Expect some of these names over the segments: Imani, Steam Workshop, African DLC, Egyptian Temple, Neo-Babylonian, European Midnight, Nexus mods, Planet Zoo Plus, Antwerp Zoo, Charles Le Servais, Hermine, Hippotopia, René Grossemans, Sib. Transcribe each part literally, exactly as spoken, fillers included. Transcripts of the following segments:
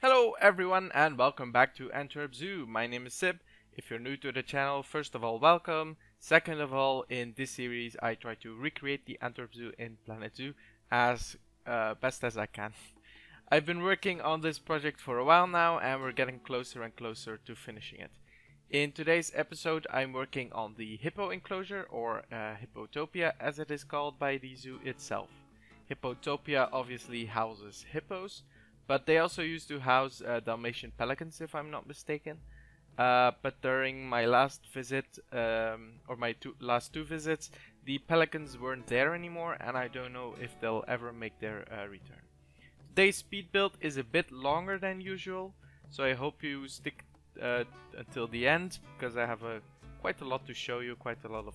Hello everyone and welcome back to Antwerp Zoo. My name is Sib. If you're new to the channel, first of all welcome. Second of all, in this series I try to recreate the Antwerp Zoo in Planet Zoo as uh, best as I can. I've been working on this project for a while now and we're getting closer and closer to finishing it. In today's episode I'm working on the hippo enclosure, or uh, Hippotopia as it is called by the zoo itself. Hippotopia obviously houses hippos, but they also used to house uh, Dalmatian pelicans, if I'm not mistaken. Uh, but during my last visit, um, or my two, last two visits, the pelicans weren't there anymore, and I don't know if they'll ever make their uh, return. Today's speed build is a bit longer than usual, so I hope you stick uh, until the end, because I have a, quite a lot to show you, quite a lot of,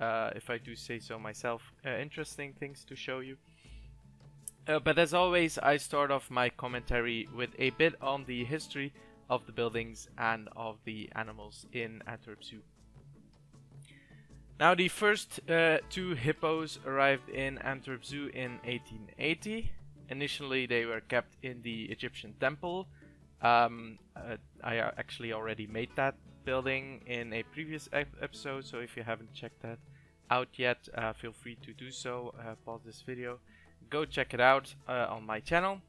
uh, if I do say so myself, uh, interesting things to show you. Uh, but as always, I start off my commentary with a bit on the history of the buildings and of the animals in Antwerp Zoo. Now, the first uh, two hippos arrived in Antwerp Zoo in eighteen eighty. Initially, they were kept in the Egyptian temple. Um, uh, I actually already made that building in a previous ep episode, so if you haven't checked that out yet, uh, feel free to do so. Uh, pause this video. Go check it out uh, on my channel,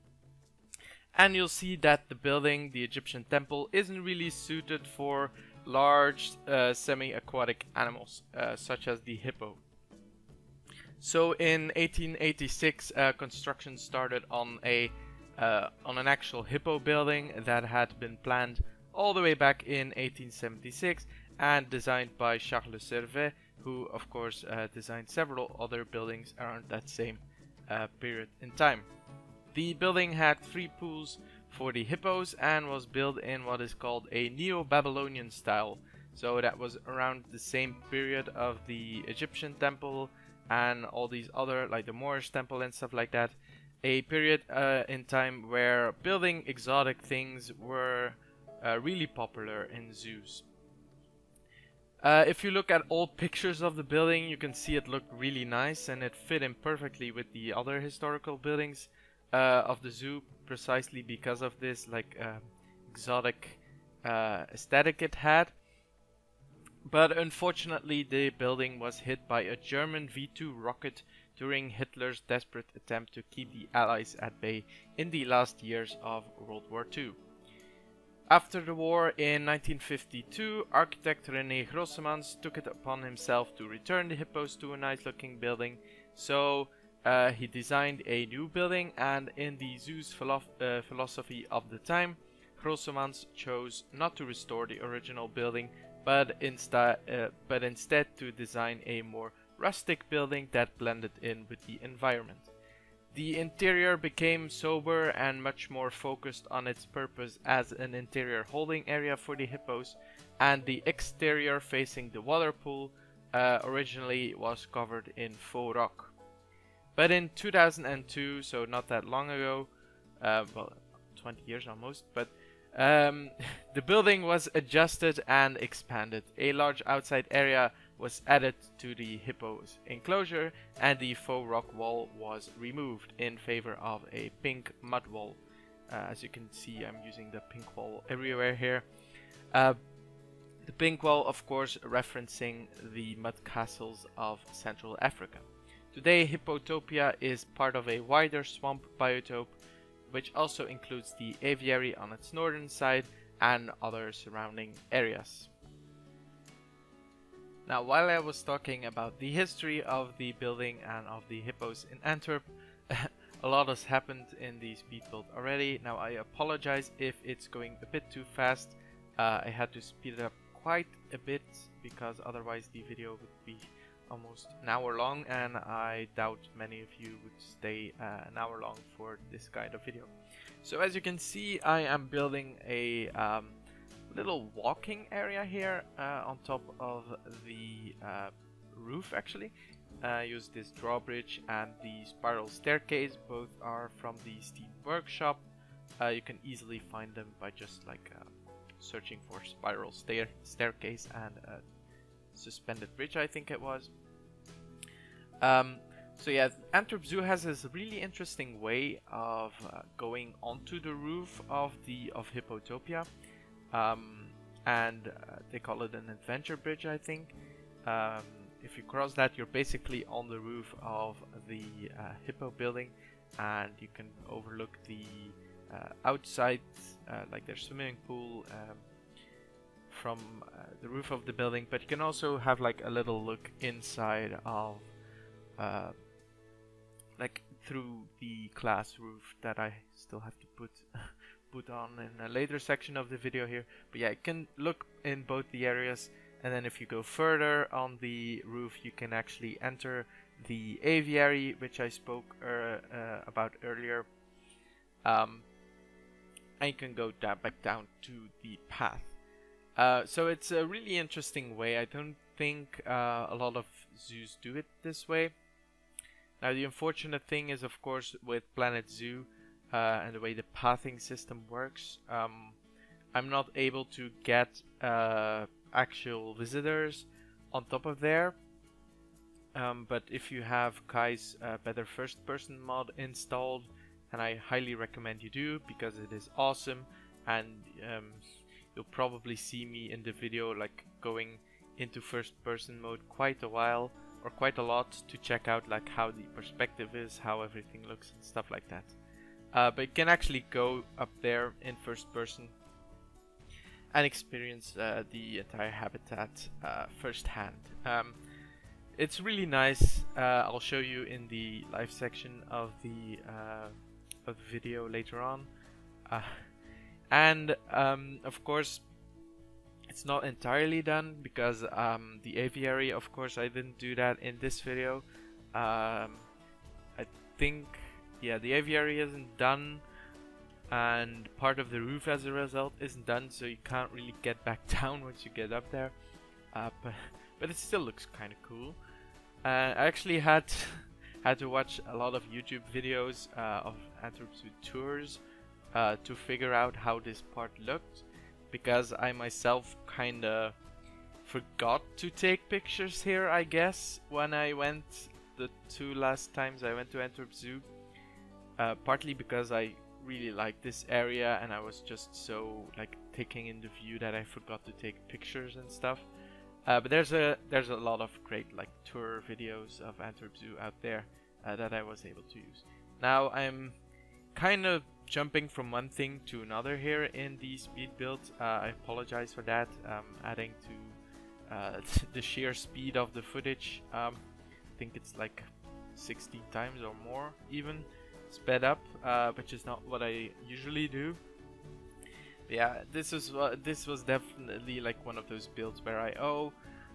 and you'll see that the building, the Egyptian temple, isn't really suited for large uh, semi-aquatic animals uh, such as the hippo. So in eighteen eighty-six uh, construction started on a uh, on an actual hippo building that had been planned all the way back in eighteen seventy-six and designed by Charles Le Servais, who of course uh, designed several other buildings around that same Uh, period in time. The building had three pools for the hippos and was built in what is called a Neo-Babylonian style. So that was around the same period of the Egyptian temple and all these other, like the Moorish temple and stuff like that. A period uh, in time where building exotic things were uh, really popular in zoos. Uh, if you look at old pictures of the building, you can see it looked really nice and it fit in perfectly with the other historical buildings uh, of the zoo, precisely because of this like uh, exotic uh, aesthetic it had. But unfortunately, the building was hit by a German V two rocket during Hitler's desperate attempt to keep the Allies at bay in the last years of World War Two. After the war in nineteen fifty-two, architect René Grossemans took it upon himself to return the hippos to a nice looking building, so uh, he designed a new building, and in the zoo's philo uh, philosophy of the time, Grossemans chose not to restore the original building, but, insta uh, but instead to design a more rustic building that blended in with the environment. The interior became sober and much more focused on its purpose as an interior holding area for the hippos, and the exterior facing the water pool uh, originally was covered in faux rock. But in two thousand two, so not that long ago, uh, well, twenty years almost, but um, the building was adjusted and expanded. A large outside area was added to the hippo's enclosure, and the faux rock wall was removed in favor of a pink mud wall. Uh, as you can see, I'm using the pink wall everywhere here. Uh, the pink wall, of course, referencing the mud castles of Central Africa. Today, Hippotopia is part of a wider swamp biotope, which also includes the aviary on its northern side and other surrounding areas. Now, while I was talking about the history of the building and of the hippos in Antwerp, a lot has happened in the speed build already. Now, I apologize if it's going a bit too fast. Uh, I had to speed it up quite a bit because otherwise the video would be almost an hour long, and I doubt many of you would stay uh, an hour long for this kind of video. So as you can see, I am building a um, little walking area here uh, on top of the uh, roof. Actually, uh, use this drawbridge and the spiral staircase. Both are from the Steam Workshop. Uh, you can easily find them by just like uh, searching for spiral stair staircase and uh, suspended bridge, I think it was. Um, So yeah, Antwerp Zoo has this really interesting way of uh, going onto the roof of the of Hippotopia, um, and uh, they call it an adventure bridge, I think. Um, if you cross that, you're basically on the roof of the uh, Hippo building, and you can overlook the uh, outside, uh, like their swimming pool, um, from uh, the roof of the building. But you can also have like a little look inside of. Uh, like through the glass roof that I still have to put put on in a later section of the video here. But yeah, you can look in both the areas, and then if you go further on the roof, you can actually enter the aviary, which I spoke uh, uh, about earlier. Um, and you can go down, back down to the path. Uh, so it's a really interesting way. I don't think uh, a lot of zoos do it this way. Now the unfortunate thing is, of course, with Planet Zoo uh, and the way the pathing system works, um, I'm not able to get uh, actual visitors on top of there. Um, but if you have Kai's uh, Better First Person mod installed, and I highly recommend you do, because it is awesome, and um, you'll probably see me in the video like going into first person mode quite a while, or quite a lot, to check out like how the perspective is, how everything looks and stuff like that. Uh, but you can actually go up there in first person and experience uh, the entire habitat uh, firsthand. Um, it's really nice. uh, I'll show you in the live section of the, uh, of the video later on. Uh, and um, of course, it's not entirely done, because um, the aviary, of course, I didn't do that in this video. Um, I think, yeah, the aviary isn't done, and part of the roof as a result isn't done, so you can't really get back down once you get up there. Uh, but, but it still looks kind of cool. Uh, I actually had had to watch a lot of YouTube videos uh, of Antwerp Zoo tours uh, to figure out how this part looked, because I myself kinda forgot to take pictures here, I guess, when I went the two last times I went to Antwerp Zoo. Uh, partly because I really liked this area, and I was just so like taking in the view that I forgot to take pictures and stuff. Uh, but there's a there's a lot of great like tour videos of Antwerp Zoo out there uh, that I was able to use. Now I'm kind of jumping from one thing to another here in the speed build. uh, I apologize for that. Um, adding to uh, the sheer speed of the footage. um, I think it's like sixteen times or more even sped up, uh, which is not what I usually do. But yeah, this is uh, this was definitely like one of those builds where I oh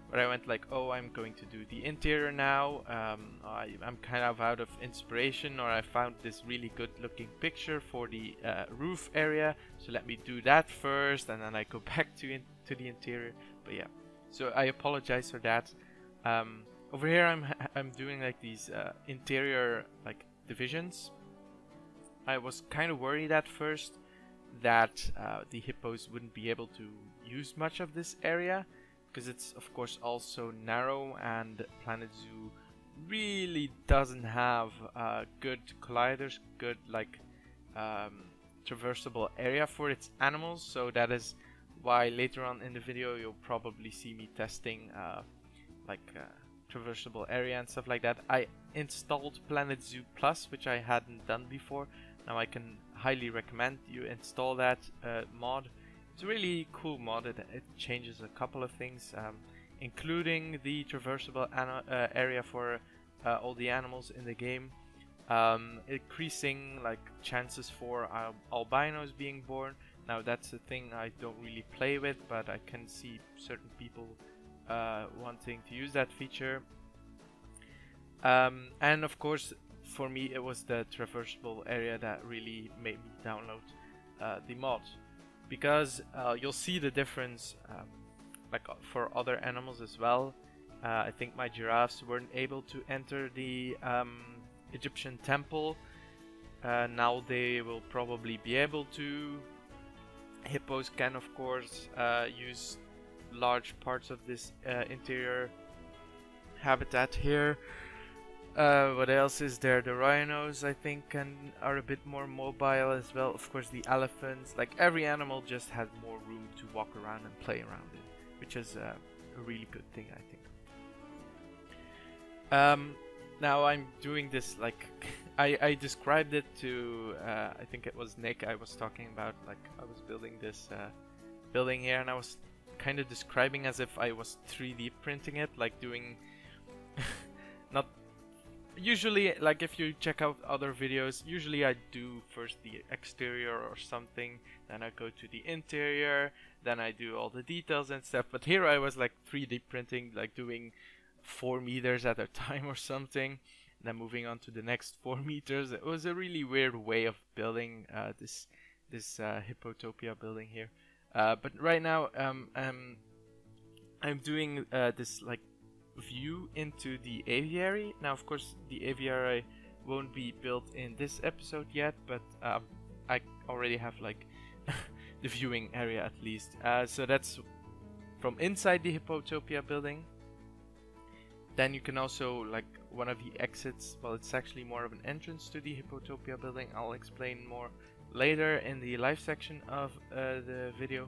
where I went like, oh, I'm going to do the interior now. Um, I, I'm kind of out of inspiration, or I found this really good looking picture for the uh, roof area, so let me do that first, and then I go back to, in to the interior. But yeah, so I apologize for that. Um, over here I'm, I'm doing like these uh, interior like divisions. I was kind of worried at first that uh, the hippos wouldn't be able to use much of this area, because it's of course also narrow, and Planet Zoo really doesn't have uh, good colliders, good like um, traversable area for its animals. So that is why later on in the video you'll probably see me testing uh, like uh, traversable area and stuff like that. I installed Planet Zoo Plus, which I hadn't done before. Now I can highly recommend you install that uh, mod. It's a really cool mod. It, it changes a couple of things, um, including the traversable uh, area for uh, all the animals in the game, um, increasing like chances for al albinos being born. Now that's a thing I don't really play with, but I can see certain people uh, wanting to use that feature. Um, and of course, for me, it was the traversable area that really made me download uh, the mod. Because uh, you'll see the difference um, like for other animals as well. uh, I think my giraffes weren't able to enter the um, Egyptian temple. Uh, now they will probably be able to. Hippos can of course uh, use large parts of this uh, interior habitat here. Uh, what else is there? The rhinos, I think, can, are a bit more mobile as well. Of course, the elephants. Like, every animal just has more room to walk around and play around in, which is uh, a really good thing, I think. Um, now, I'm doing this, like, I, I described it to, uh, I think it was Nick I was talking about. Like, I was building this uh, building here, and I was kind of describing as if I was three D printing it, like doing... not... Usually, like, if you check out other videos, usually I do first the exterior or something, then I go to the interior, then I do all the details and stuff, but here I was like three D printing, like doing four meters at a time or something, and then moving on to the next four meters. It was a really weird way of building uh, this this uh, Hippotopia building here. Uh, but right now, um, um, I'm doing uh, this, like, view into the aviary. Now, of course, the aviary won't be built in this episode yet, but um, I already have, like, the viewing area at least. Uh, so that's from inside the Hippotopia building. Then you can also, like, one of the exits, well, it's actually more of an entrance to the Hippotopia building. I'll explain more later in the live section of uh, the video,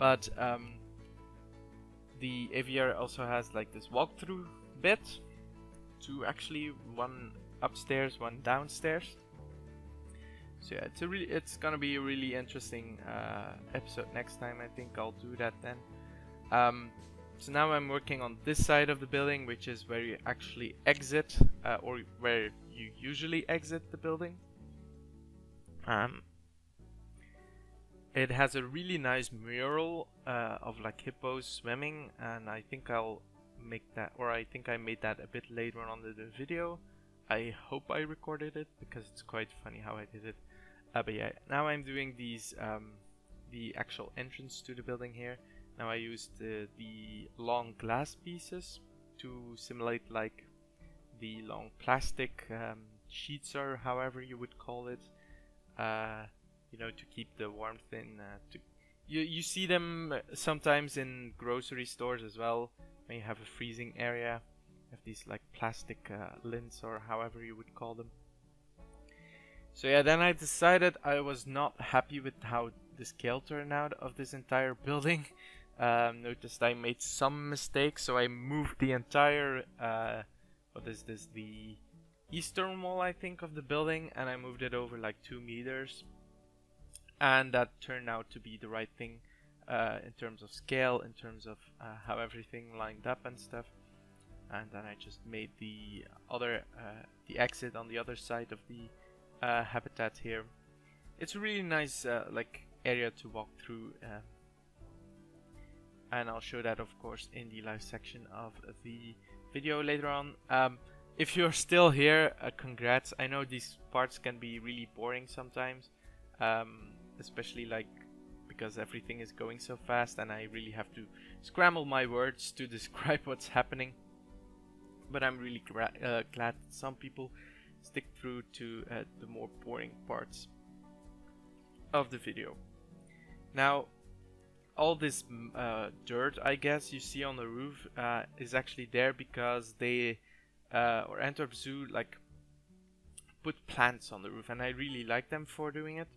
but um, the aviary also has like this walkthrough bit, two actually, one upstairs, one downstairs. So yeah, it's a really, it's gonna be a really interesting uh, episode next time. I think I'll do that then. Um, so now I'm working on this side of the building, which is where you actually exit, uh, or where you usually exit the building. Um, it has a really nice mural uh, of like hippos swimming, and I think I'll make that, or I think I made that a bit later on in the video. I hope I recorded it because it's quite funny how I did it. Uh, but yeah, now I'm doing these um, the actual entrance to the building here. Now I used the, the long glass pieces to simulate like the long plastic um, sheets, or however you would call it. Uh, you know, to keep the warmth in. Uh, to you, you see them sometimes in grocery stores as well. When you have a freezing area, you have these like plastic uh, lids, or however you would call them. So yeah, then I decided I was not happy with how the scale turned out of this entire building. Um, noticed I made some mistakes, so I moved the entire. Uh, what is this? The eastern wall, I think, of the building, and I moved it over like two meters, and that turned out to be the right thing uh, in terms of scale, in terms of uh, how everything lined up and stuff. And then I just made the other uh, the exit on the other side of the uh, habitat here. It's a really nice uh, like area to walk through, uh, and I'll show that of course in the live section of the video later on. Um, If you're still here, uh, congrats. I know these parts can be really boring sometimes, um, especially like because everything is going so fast and I really have to scramble my words to describe what's happening. But I'm really gra uh, glad that some people stick through to uh, the more boring parts of the video. Now, all this uh, dirt, I guess, you see on the roof uh, is actually there because they... Uh, or Antwerp Zoo like put plants on the roof, and I really like them for doing it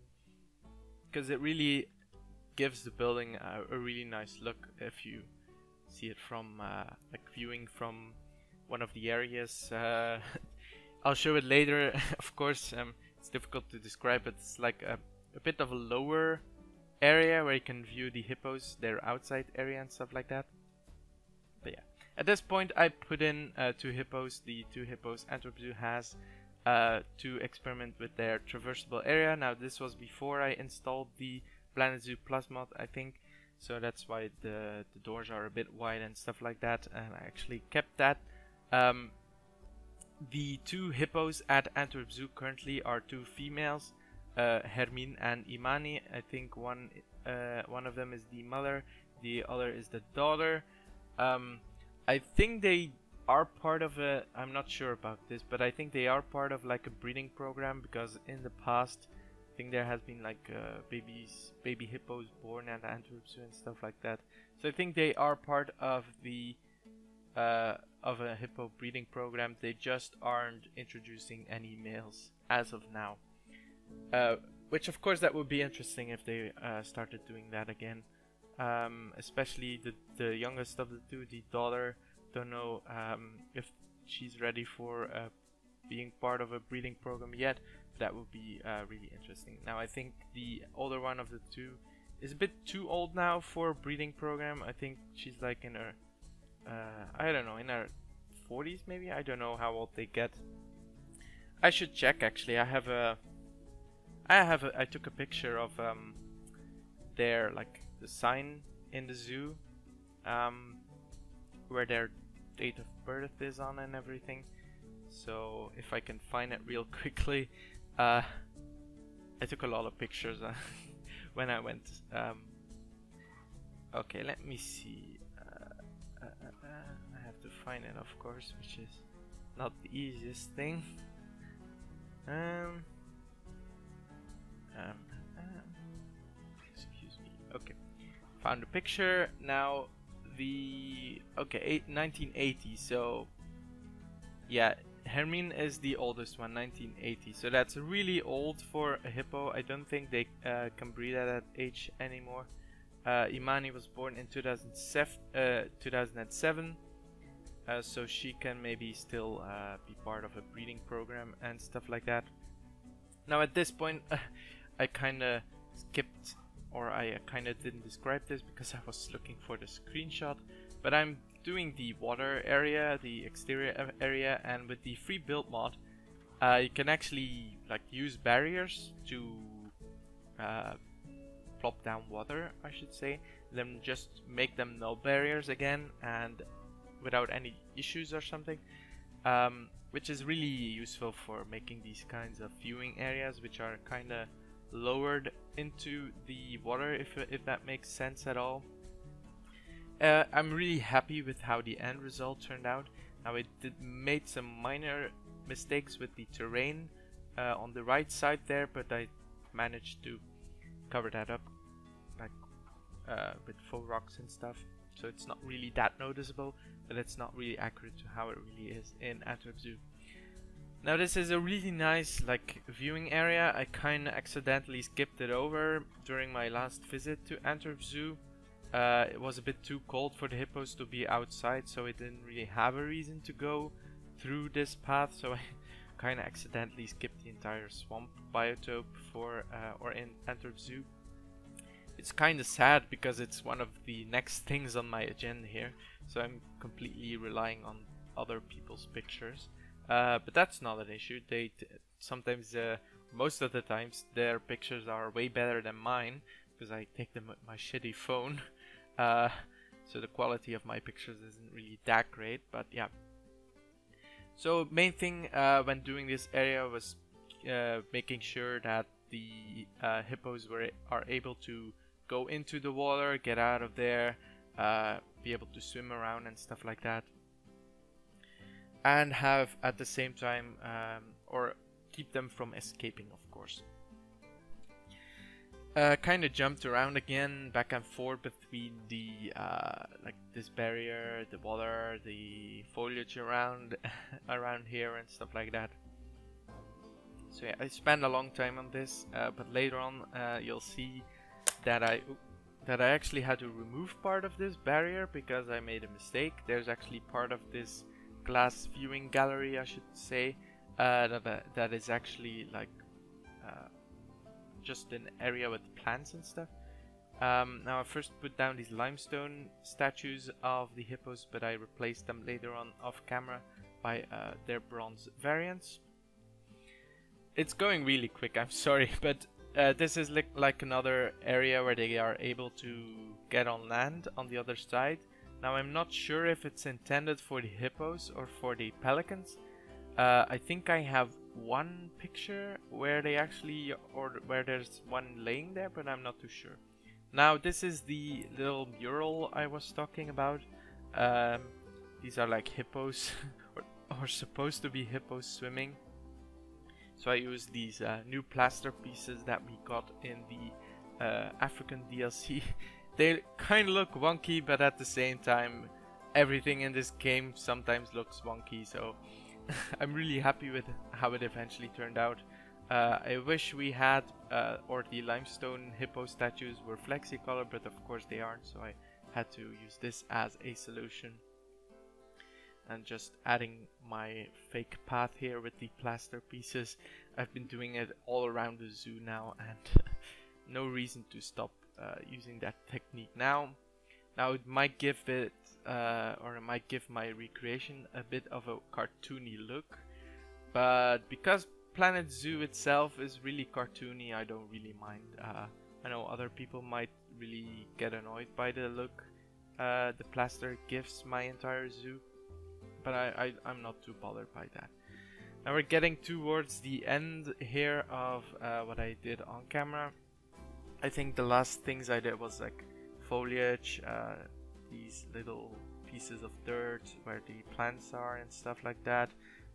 because it really gives the building a, a really nice look if you see it from uh, like viewing from one of the areas. uh, I'll show it later. Of course, um, it's difficult to describe, but it's like a, a bit of a lower area where you can view the hippos, their outside area and stuff like that. But yeah, at this point, I put in uh, two hippos, the two hippos Antwerp Zoo has, uh, to experiment with their traversable area. Now, this was before I installed the Planet Zoo Plus mod, I think, so that's why the, the doors are a bit wide and stuff like that, and I actually kept that. Um, the two hippos at Antwerp Zoo currently are two females, uh, Hermine and Imani. I think one, uh, one of them is the mother, the other is the daughter. Um, I think they are part of a, I'm not sure about this, but I think they are part of like a breeding program, because in the past I think there has been like uh, babies, baby hippos born at Antwerp Zoo and stuff like that. So I think they are part of the uh, of a hippo breeding program, they just aren't introducing any males as of now. Uh, which of course that would be interesting if they uh, started doing that again. Um, especially the, the youngest of the two, the daughter, don't know um, if she's ready for uh, being part of a breeding program yet. That would be uh, really interesting. Now I think the older one of the two is a bit too old now for a breeding program. I think she's like in her, uh, I don't know, in her forties maybe? I don't know how old they get. I should check actually. I have a, I have a, I took a picture of um, their, like, the sign in the zoo, um, where their date of birth is on and everything. So if I can find it real quickly, uh, I took a lot of pictures when I went. Um, okay, let me see. Uh, uh, uh, I have to find it, of course, which is not the easiest thing. Um, um, um, excuse me. Okay, found the picture. Now the okay, eight, nineteen eighty. So yeah. Hermine is the oldest one, nineteen eighty, so that's really old for a hippo. I don't think they uh, can breed at that age anymore. Uh, Imani was born in two thousand seven, uh, so she can maybe still uh, be part of a breeding program and stuff like that. Now at this point, uh, I kinda skipped, or I kinda didn't describe this because I was looking for the screenshot, but I'm doing the water area, the exterior area, and with the free build mod, uh, you can actually like use barriers to uh, plop down water, I should say. Then just make them null barriers again, and without any issues or something, um, which is really useful for making these kinds of viewing areas, which are kind of lowered into the water, if if that makes sense at all. Uh, I'm really happy with how the end result turned out. Now it did made some minor mistakes with the terrain uh, on the right side there, but I managed to cover that up, like uh, with full rocks and stuff. So it's not really that noticeable, but it's not really accurate to how it really is in Antwerp Zoo. Now this is a really nice like viewing area. I kinda accidentally skipped it over during my last visit to Antwerp Zoo. Uh, it was a bit too cold for the hippos to be outside, so it didn't really have a reason to go through this path, so I kinda accidentally skipped the entire swamp biotope for uh, or in Antwerp Zoo. It's kinda sad because it's one of the next things on my agenda here, so I'm completely relying on other people's pictures, uh, but that's not an issue. They t sometimes uh, most of the times their pictures are way better than mine because I take them with my shitty phone. Uh, so the quality of my pictures isn't really that great, but yeah. So main thing uh, when doing this area was uh, making sure that the uh, hippos were are able to go into the water, get out of there, uh, be able to swim around and stuff like that, and have at the same time um, or keep them from escaping, of course. Uh, kind of jumped around again, back and forth between the uh, like this barrier, the water, the foliage around around here and stuff like that. So yeah, I spent a long time on this, uh, but later on uh, you'll see that I that I actually had to remove part of this barrier because I made a mistake. There's actually part of this glass viewing gallery, I should say, uh, that that is actually like. Uh, just an area with plants and stuff. Um, now I first put down these limestone statues of the hippos, but I replaced them later on off camera by uh, their bronze variants. It's going really quick, I'm sorry, but uh, this is li like another area where they are able to get on land on the other side. Now I'm not sure if it's intended for the hippos or for the pelicans. Uh, I think I have one picture where they actually, or where there's one laying there, but I'm not too sure. Now this is the little mural I was talking about. Um, these are like hippos, or, or supposed to be hippos swimming. So I used these uh, new plaster pieces that we got in the uh, African D L C. They kind of look wonky, but at the same time everything in this game sometimes looks wonky, so I'm really happy with how it eventually turned out. Uh, I wish we had, uh, or the limestone hippo statues were flexi-color, but of course they aren't, so I had to use this as a solution. And just adding my fake path here with the plaster pieces. I've been doing it all around the zoo now, and no reason to stop uh, using that technique now. Now it might give it, uh, or it might give my recreation a bit of a cartoony look, but because Planet Zoo itself is really cartoony, I don't really mind. Uh, I know other people might really get annoyed by the look uh, the plaster gives my entire zoo, but I, I, I'm not too bothered by that. Now we're getting towards the end here of uh, what I did on camera. I think the last things I did was like foliage, uh, these little pieces of dirt where the plants are and stuff like that,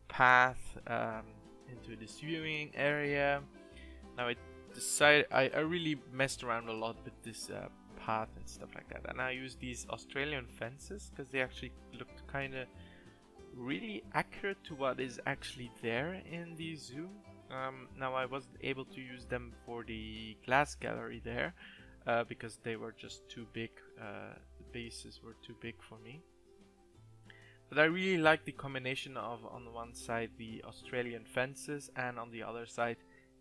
path, um, into this viewing area. Now I decided I, I really messed around a lot with this uh, path and stuff like that, and I used these Australian fences because they actually looked kind of really accurate to what is actually there in the zoo. Um, now I wasn't able to use them for the glass gallery there uh, because they were just too big, uh, the bases were too big for me. But I really like the combination of, on the one side, the Australian fences, and on the other side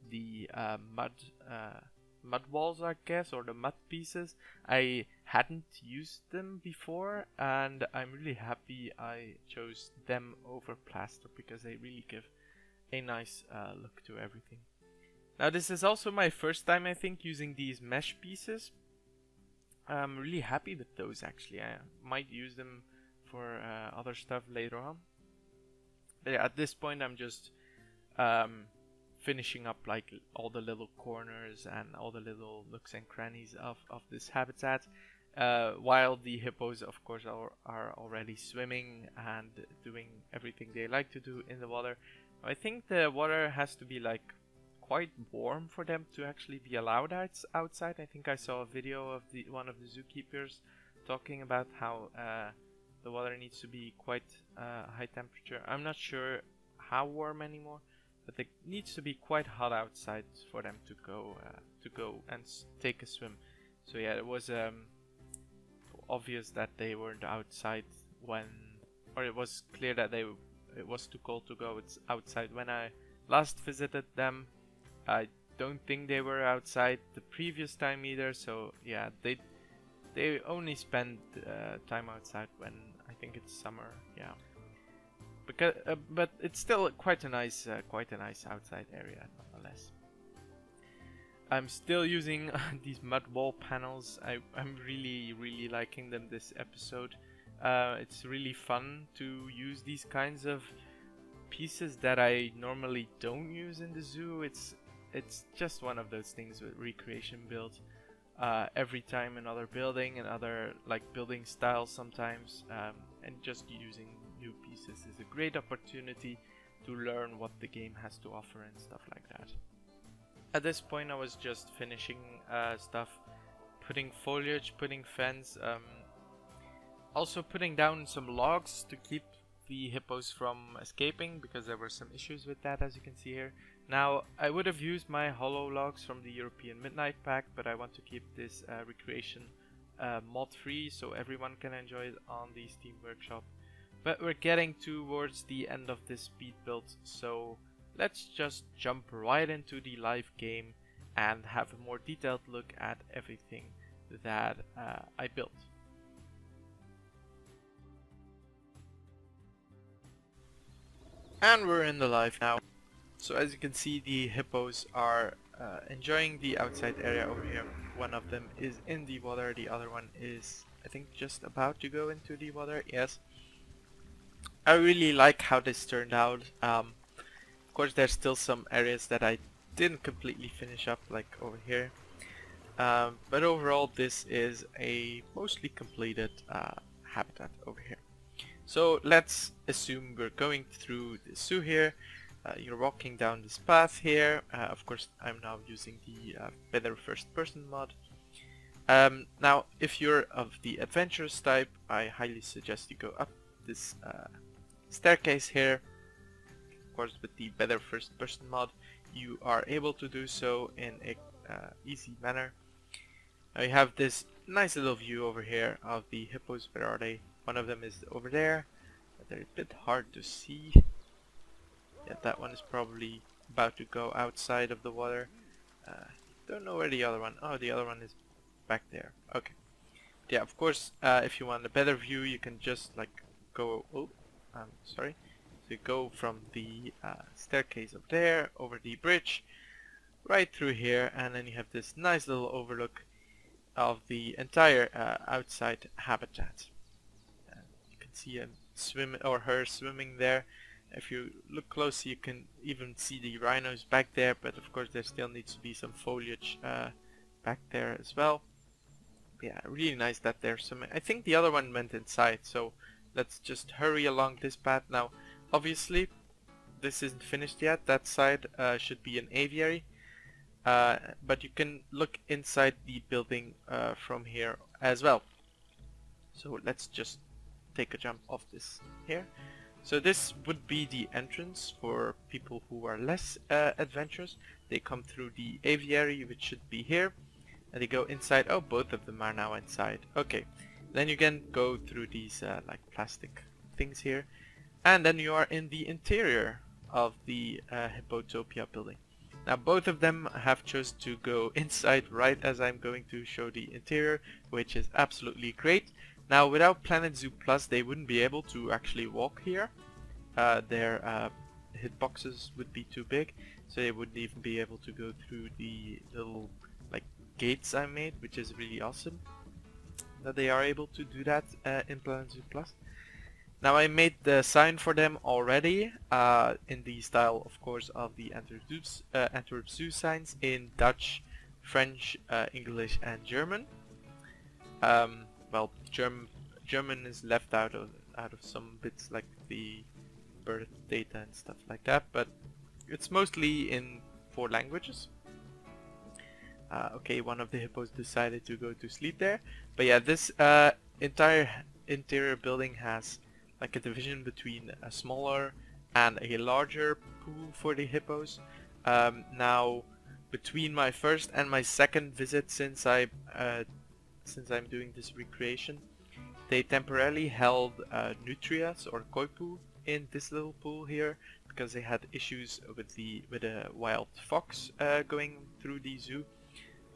the uh, mud uh, mud walls, I guess, or the mud pieces. I hadn't used them before, and I'm really happy I chose them over plaster because they really give a nice uh, look to everything. Now this is also my first time, I think, using these mesh pieces. I'm really happy with those actually. I might use them for uh, other stuff later on. But yeah, at this point I'm just um, finishing up like all the little corners and all the little nooks and crannies of, of this habitat, uh, while the hippos of course are, are already swimming and doing everything they like to do in the water. I think the water has to be like quite warm for them to actually be allowed outside. I think I saw a video of the one of the zookeepers talking about how uh, the water needs to be quite uh, high temperature. I'm not sure how warm anymore, but it needs to be quite hot outside for them to go uh, to go and s take a swim. So yeah, it was um, obvious that they weren't outside when, or it was clear that they it was too cold to go it's outside when I last visited them. I don't think they were outside the previous time either. So yeah, they. They only spend uh, time outside when I think it's summer, yeah. Because, uh, but it's still quite a nice, uh, quite a nice outside area, nonetheless. I'm still using these mud wall panels. I, I'm really, really liking them this episode. Uh, it's really fun to use these kinds of pieces that I normally don't use in the zoo. It's, it's just one of those things with recreation builds. Uh, every time another building, another like building style sometimes, um, and just using new pieces is a great opportunity to learn what the game has to offer and stuff like that. At this point I was just finishing uh, stuff, putting foliage, putting fence, um, also putting down some logs to keep the hippos from escaping because there were some issues with that, as you can see here. Now I would have used my hollow logs from the European Midnight pack, but I want to keep this uh, recreation uh, mod free so everyone can enjoy it on the Steam Workshop. But we're getting towards the end of this speed build, so let's just jump right into the live game and have a more detailed look at everything that uh, I built. And we're in the live now. So as you can see, the hippos are uh, enjoying the outside area over here. One of them is in the water, the other one is, I think, just about to go into the water, yes. I really like how this turned out. Um, of course, there's still some areas that I didn't completely finish up, like over here. Um, but overall, this is a mostly completed uh, habitat over here. So let's assume we're going through the zoo here. Uh, you're walking down this path here. Uh, of course, I'm now using the uh, better first person mod. Um, now, if you're of the adventurous type, I highly suggest you go up this uh, staircase here. Of course, with the better first-person mod, you are able to do so in an uh, easy manner. Now you have this nice little view over here of the hippos. Where are they? One of them is over there. They're a bit hard to see. Yeah, that one is probably about to go outside of the water. Uh, don't know where the other one. Oh, the other one is back there. Okay. Yeah, of course. Uh, if you want a better view, you can just like go. Oh, I'm sorry. So you go from the uh, staircase up there over the bridge, right through here, and then you have this nice little overlook of the entire uh, outside habitat. Uh, you can see him swim or her swimming there. If you look closely, you can even see the rhinos back there, but of course there still needs to be some foliage uh, back there as well. Yeah, really nice that there's some... I think the other one went inside, so let's just hurry along this path. Now, obviously, this isn't finished yet. That side uh, should be an aviary, uh, but you can look inside the building uh, from here as well. So let's just take a jump off this here. So this would be the entrance for people who are less uh, adventurous. They come through the aviary, which should be here, and they go inside. Oh, both of them are now inside. Okay, then you can go through these uh, like plastic things here, and then you are in the interior of the uh, Hippotopia building. Now both of them have chosen to go inside right as I'm going to show the interior, which is absolutely great. Now, without Planet Zoo Plus, they wouldn't be able to actually walk here. Uh, their uh, hitboxes would be too big, so they wouldn't even be able to go through the little like gates I made, which is really awesome that they are able to do that uh, in Planet Zoo Plus. Now, I made the sign for them already uh, in the style, of course, of the Antwerp Zoo, uh, Antwerp Zoo signs in Dutch, French, uh, English, and German. Um, Well, Germ German is left out of out of some bits like the birth data and stuff like that, but it's mostly in four languages. Uh, okay, one of the hippos decided to go to sleep there, but yeah, this uh, entire interior building has like a division between a smaller and a larger pool for the hippos. Um, now, between my first and my second visit, since I uh, since I'm doing this recreation, they temporarily held uh, nutrias or koi poo in this little pool here because they had issues with the with a wild fox uh, going through the zoo.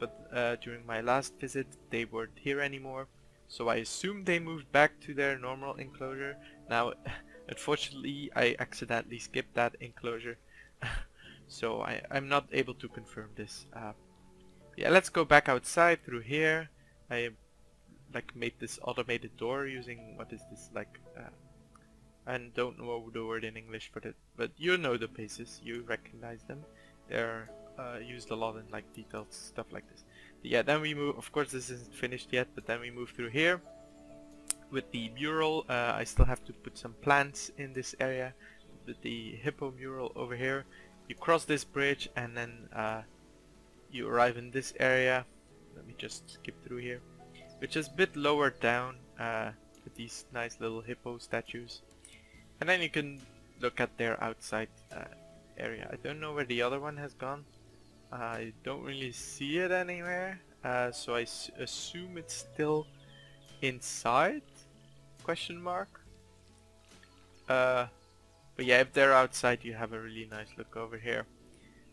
But uh, during my last visit, they weren't here anymore, so I assume they moved back to their normal enclosure. Now, unfortunately, I accidentally skipped that enclosure, so I, I'm not able to confirm this. Uh, yeah, let's go back outside through here. I like made this automated door using what is this like? Uh, I don't know the word in English for it, but you know the bases. You recognize them. They're uh, used a lot in like detailed stuff like this. But yeah. Then we move. Of course, this isn't finished yet, but then we move through here with the mural. Uh, I still have to put some plants in this area. With the hippo mural over here, you cross this bridge and then uh, you arrive in this area. Let me just skip through here, which is a bit lower down uh, with these nice little hippo statues, and then you can look at their outside uh, area. I don't know where the other one has gone. uh, I don't really see it anywhere, uh, so I s assume it's still inside, question mark. Uh, but yeah, if they're outside, you have a really nice look over here,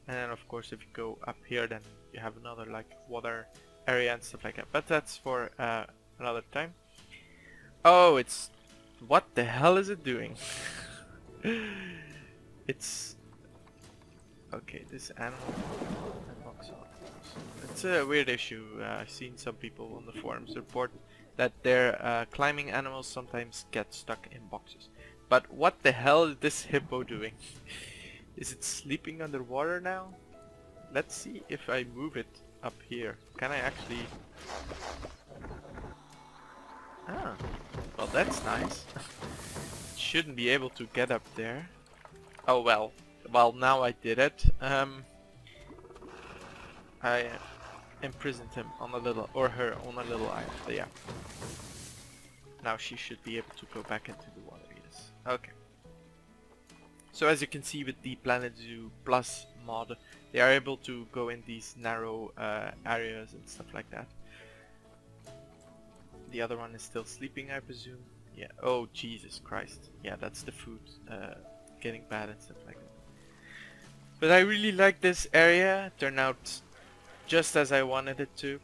and then of course if you go up here, then you have another like water area and stuff like that, but that's for uh, another time. Oh, it's... what the hell is it doing? It's... okay, this animal... it's a weird issue. uh, I've seen some people on the forums report that their uh, climbing animals sometimes get stuck in boxes. But what the hell is this hippo doing? Is it sleeping underwater now? Let's see if I move it up here. Can I actually... ah, well that's nice. Shouldn't be able to get up there. Oh well. Well, now I did it. Um, I imprisoned him on a little, or her on a little island. But yeah. Now she should be able to go back into the water, yes. Okay. So as you can see with the Planet Zoo Plus mod, they are able to go in these narrow uh, areas and stuff like that. The other one is still sleeping, I presume. Yeah. Oh, Jesus Christ. Yeah, that's the food uh, getting bad and stuff like that. But I really like this area. Turned out just as I wanted it to.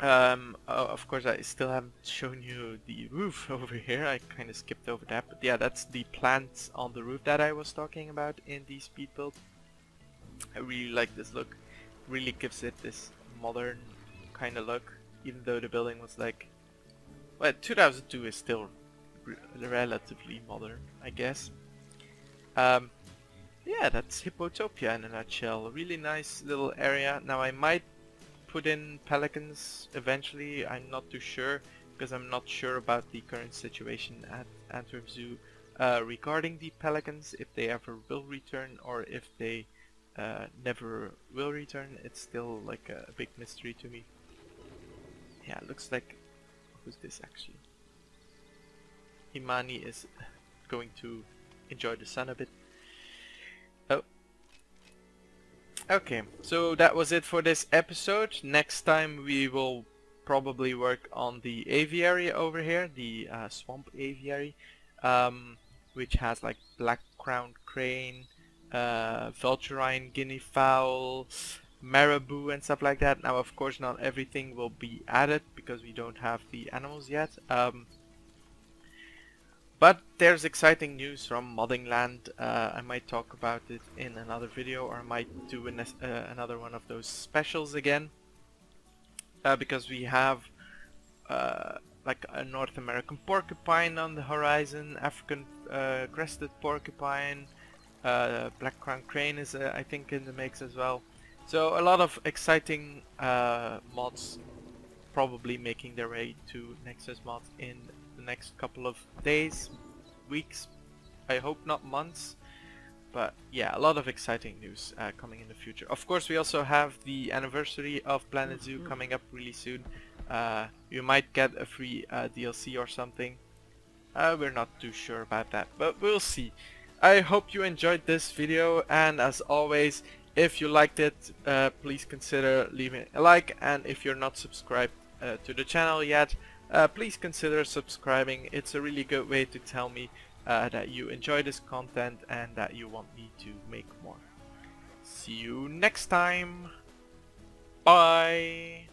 Um, oh, of course, I still haven't shown you the roof over here. I kind of skipped over that. But yeah, that's the plants on the roof that I was talking about in the speed build. I really like this look. Really gives it this modern kind of look. Even though the building was like... Well, two thousand two is still re relatively modern, I guess. Um, yeah, that's Hippotopia in a nutshell. Really nice little area. Now I might put in pelicans eventually, I'm not too sure, because I'm not sure about the current situation at Antwerp Zoo uh, regarding the pelicans, if they ever will return or if they uh, never will return. It's still like a, a big mystery to me. Yeah, it looks like... Who's this actually? Imani is going to enjoy the sun a bit. Oh. Okay, so that was it for this episode. Next time we will probably work on the aviary over here, the uh, swamp aviary, um, which has like black-crowned crane, uh, vulturine guinea fowl, marabou and stuff like that. Now of course not everything will be added because we don't have the animals yet, um, but there's exciting news from modding land. uh, I might talk about it in another video, or I might do an, uh, another one of those specials again, uh, because we have uh, like a North American porcupine on the horizon, African uh, crested porcupine, uh, black-crowned crane is uh, I think in the mix as well. So a lot of exciting uh, mods probably making their way to Nexus mods in the next couple of days, weeks, I hope not months. But yeah, a lot of exciting news uh, coming in the future. Of course we also have the anniversary of Planet Zoo coming up really soon. Uh, you might get a free uh, D L C or something. Uh, we're not too sure about that, but we'll see. I hope you enjoyed this video, and as always, if you liked it, uh, please consider leaving a like, and if you're not subscribed uh, to the channel yet, uh, please consider subscribing. It's a really good way to tell me uh, that you enjoy this content and that you want me to make more. See you next time. Bye.